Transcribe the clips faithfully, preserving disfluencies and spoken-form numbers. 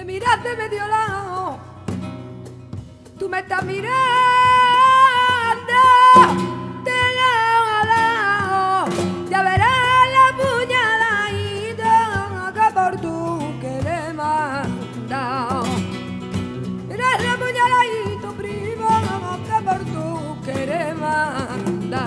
me miraste medio lado, tú me estás mirando de lado a lado, ya verás la puñaladita que por tú que le manda. Verás la puñaladita, primo, que por tú que le manda.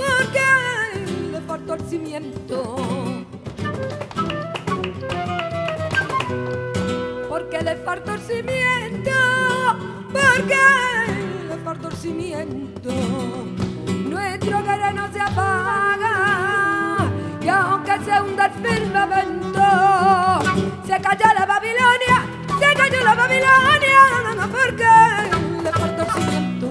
Porque le faltó el cimiento, porque le faltó el cimiento. Nuestro querer no se apaga, y aunque se hunda el firmamento, se cayó la Babilonia, se cayó la Babilonia, porque le faltó el cimiento.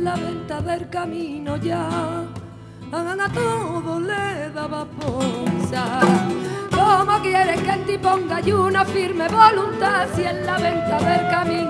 La venta del camino ya a todo le daba posa. ¿Cómo quieres que en ti ponga y una firme voluntad si en la venta del camino